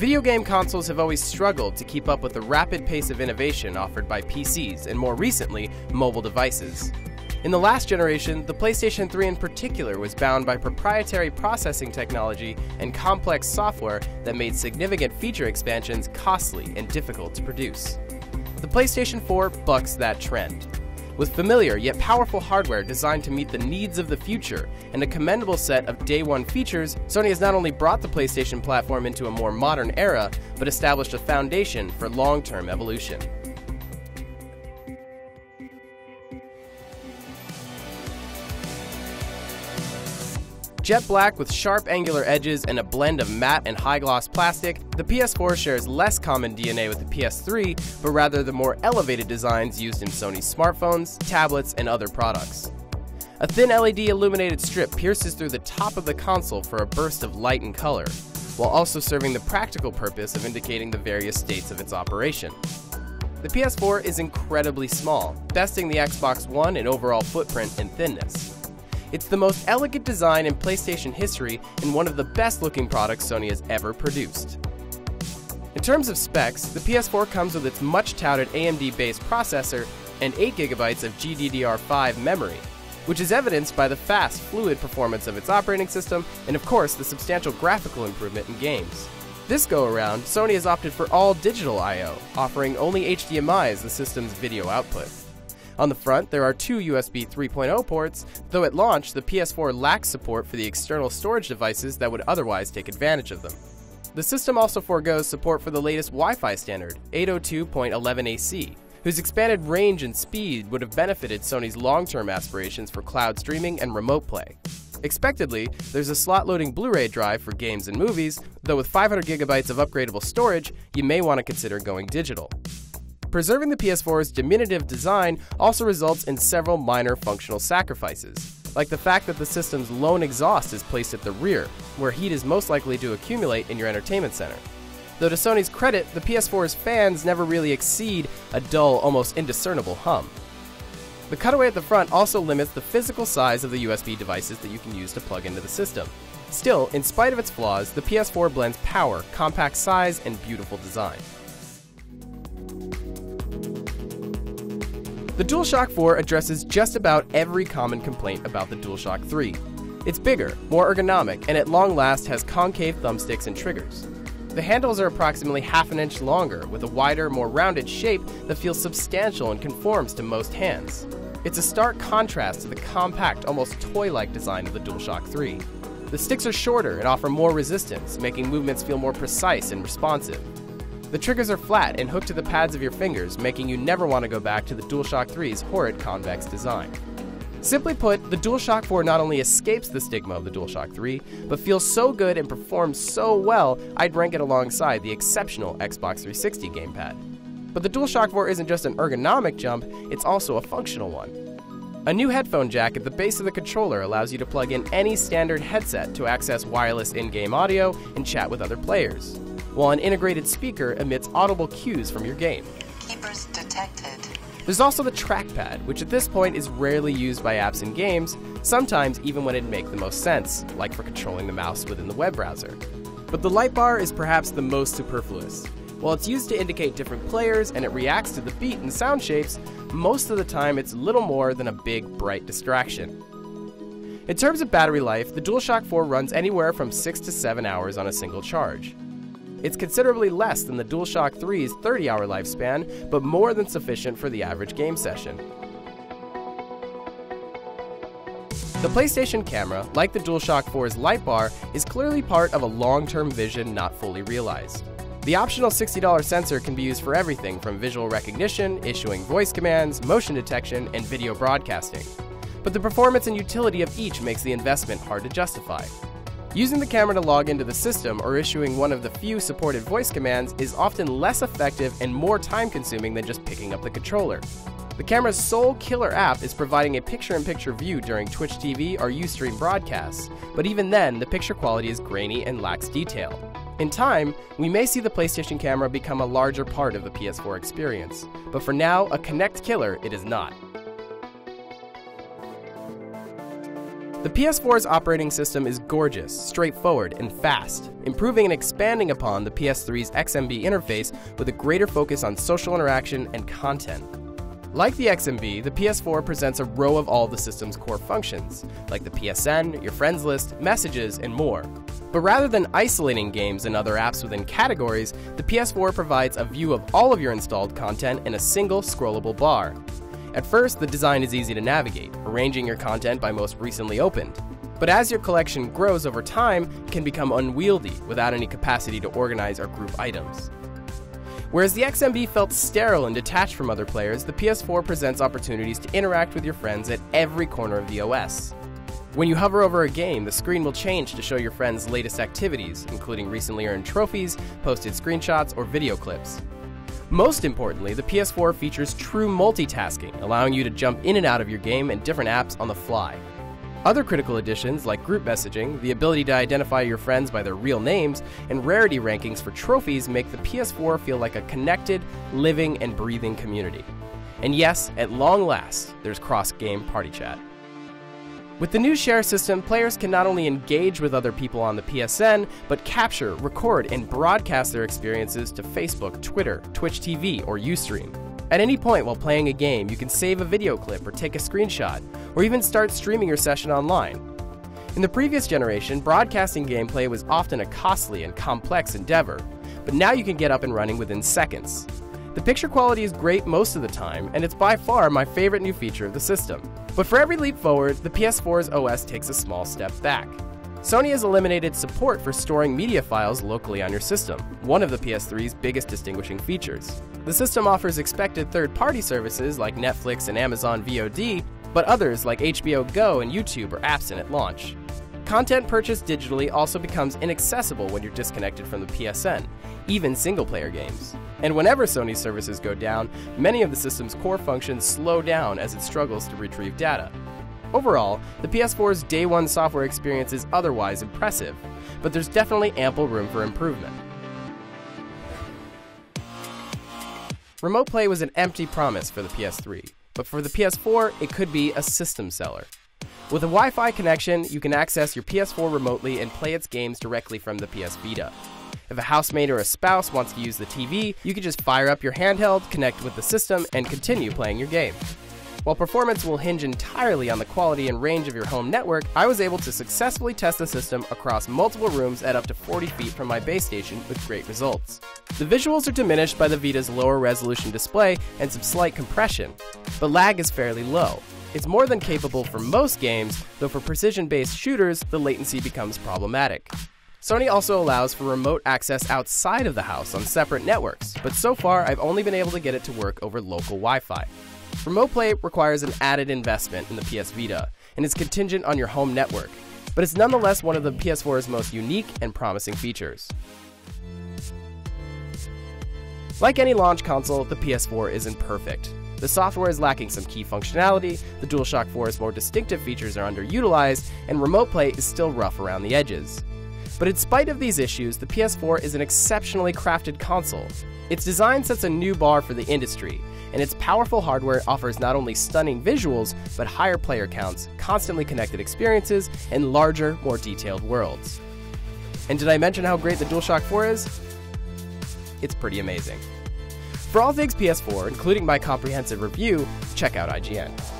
Video game consoles have always struggled to keep up with the rapid pace of innovation offered by PCs and, more recently, mobile devices. In the last generation, the PlayStation 3 in particular was bound by proprietary processing technology and complex software that made significant feature expansions costly and difficult to produce. The PlayStation 4 bucks that trend. With familiar yet powerful hardware designed to meet the needs of the future and a commendable set of day-one features, Sony has not only brought the PlayStation platform into a more modern era, but established a foundation for long-term evolution. Jet black with sharp angular edges and a blend of matte and high-gloss plastic, the PS4 shares less common DNA with the PS3, but rather the more elevated designs used in Sony's smartphones, tablets, and other products. A thin LED illuminated strip pierces through the top of the console for a burst of light and color, while also serving the practical purpose of indicating the various states of its operation. The PS4 is incredibly small, besting the Xbox One in overall footprint and thinness. It's the most elegant design in PlayStation history and one of the best-looking products Sony has ever produced. In terms of specs, the PS4 comes with its much-touted AMD-based processor and 8GB of GDDR5 memory, which is evidenced by the fast, fluid performance of its operating system and, of course, the substantial graphical improvement in games. This go-around, Sony has opted for all digital I/O, offering only HDMI as the system's video output. On the front, there are two USB 3.0 ports, though at launch, the PS4 lacks support for the external storage devices that would otherwise take advantage of them. The system also forgoes support for the latest Wi-Fi standard, 802.11ac, whose expanded range and speed would have benefited Sony's long-term aspirations for cloud streaming and remote play. Expectedly, there's a slot-loading Blu-ray drive for games and movies, though with 500GB of upgradable storage, you may want to consider going digital. Preserving the PS4's diminutive design also results in several minor functional sacrifices, like the fact that the system's lone exhaust is placed at the rear, where heat is most likely to accumulate in your entertainment center. Though to Sony's credit, the PS4's fans never really exceed a dull, almost indiscernible hum. The cutaway at the front also limits the physical size of the USB devices that you can use to plug into the system. Still, in spite of its flaws, the PS4 blends power, compact size, and beautiful design. The DualShock 4 addresses just about every common complaint about the DualShock 3. It's bigger, more ergonomic, and at long last has concave thumbsticks and triggers. The handles are approximately half an inch longer, with a wider, more rounded shape that feels substantial and conforms to most hands. It's a stark contrast to the compact, almost toy-like design of the DualShock 3. The sticks are shorter and offer more resistance, making movements feel more precise and responsive. The triggers are flat and hooked to the pads of your fingers, making you never want to go back to the DualShock 3's horrid convex design. Simply put, the DualShock 4 not only escapes the stigma of the DualShock 3, but feels so good and performs so well, I'd rank it alongside the exceptional Xbox 360 gamepad. But the DualShock 4 isn't just an ergonomic jump, it's also a functional one. A new headphone jack at the base of the controller allows you to plug in any standard headset to access wireless in-game audio and chat with other players, while an integrated speaker emits audible cues from your game. Keepers detected. There's also the trackpad, which at this point is rarely used by apps and games, sometimes even when it'd make the most sense, like for controlling the mouse within the web browser. But the light bar is perhaps the most superfluous. While it's used to indicate different players and it reacts to the beat and sound shapes, most of the time it's little more than a big, bright distraction. In terms of battery life, the DualShock 4 runs anywhere from 6 to 7 hours on a single charge. It's considerably less than the DualShock 3's 30-hour lifespan, but more than sufficient for the average game session. The PlayStation camera, like the DualShock 4's light bar, is clearly part of a long-term vision not fully realized. The optional $60 sensor can be used for everything from visual recognition, issuing voice commands, motion detection, and video broadcasting. But the performance and utility of each makes the investment hard to justify. Using the camera to log into the system or issuing one of the few supported voice commands is often less effective and more time-consuming than just picking up the controller. The camera's sole killer app is providing a picture-in-picture view during Twitch TV or Ustream broadcasts, but even then, the picture quality is grainy and lacks detail. In time, we may see the PlayStation camera become a larger part of the PS4 experience, but for now, a Kinect killer it is not. The PS4's operating system is gorgeous, straightforward, and fast, improving and expanding upon the PS3's XMB interface with a greater focus on social interaction and content. Like the XMB, the PS4 presents a row of all the system's core functions, like the PSN, your friends list, messages, and more. But rather than isolating games and other apps within categories, the PS4 provides a view of all of your installed content in a single scrollable bar. At first, the design is easy to navigate, arranging your content by most recently opened. But as your collection grows over time, it can become unwieldy without any capacity to organize or group items. Whereas the XMB felt sterile and detached from other players, the PS4 presents opportunities to interact with your friends at every corner of the OS. When you hover over a game, the screen will change to show your friends' latest activities, including recently earned trophies, posted screenshots, or video clips. Most importantly, the PS4 features true multitasking, allowing you to jump in and out of your game and different apps on the fly. Other critical additions, like group messaging, the ability to identify your friends by their real names, and rarity rankings for trophies make the PS4 feel like a connected, living, and breathing community. And yes, at long last, there's cross-game party chat. With the new share system, players can not only engage with other people on the PSN, but capture, record, and broadcast their experiences to Facebook, Twitter, Twitch TV, or Ustream. At any point while playing a game, you can save a video clip or take a screenshot, or even start streaming your session online. In the previous generation, broadcasting gameplay was often a costly and complex endeavor, but now you can get up and running within seconds. The picture quality is great most of the time, and it's by far my favorite new feature of the system. But for every leap forward, the PS4's OS takes a small step back. Sony has eliminated support for storing media files locally on your system, one of the PS3's biggest distinguishing features. The system offers expected third-party services like Netflix and Amazon VOD, but others like HBO Go and YouTube are absent at launch. Content purchased digitally also becomes inaccessible when you're disconnected from the PSN, even single-player games. And whenever Sony's services go down, many of the system's core functions slow down as it struggles to retrieve data. Overall, the PS4's day one software experience is otherwise impressive, but there's definitely ample room for improvement. Remote play was an empty promise for the PS3, but for the PS4, it could be a system seller. With a Wi-Fi connection, you can access your PS4 remotely and play its games directly from the PS Vita. If a housemate or a spouse wants to use the TV, you can just fire up your handheld, connect with the system, and continue playing your game. While performance will hinge entirely on the quality and range of your home network, I was able to successfully test the system across multiple rooms at up to 40 feet from my base station with great results. The visuals are diminished by the Vita's lower resolution display and some slight compression, but lag is fairly low. It's more than capable for most games, though for precision-based shooters, the latency becomes problematic. Sony also allows for remote access outside of the house on separate networks, but so far I've only been able to get it to work over local Wi-Fi. Remote play requires an added investment in the PS Vita, and is contingent on your home network, but it's nonetheless one of the PS4's most unique and promising features. Like any launch console, the PS4 isn't perfect. The software is lacking some key functionality, the DualShock 4's more distinctive features are underutilized, and remote play is still rough around the edges. But in spite of these issues, the PS4 is an exceptionally crafted console. Its design sets a new bar for the industry, and its powerful hardware offers not only stunning visuals, but higher player counts, constantly connected experiences, and larger, more detailed worlds. And did I mention how great the DualShock 4 is? It's pretty amazing. For all things PS4, including my comprehensive review, check out IGN.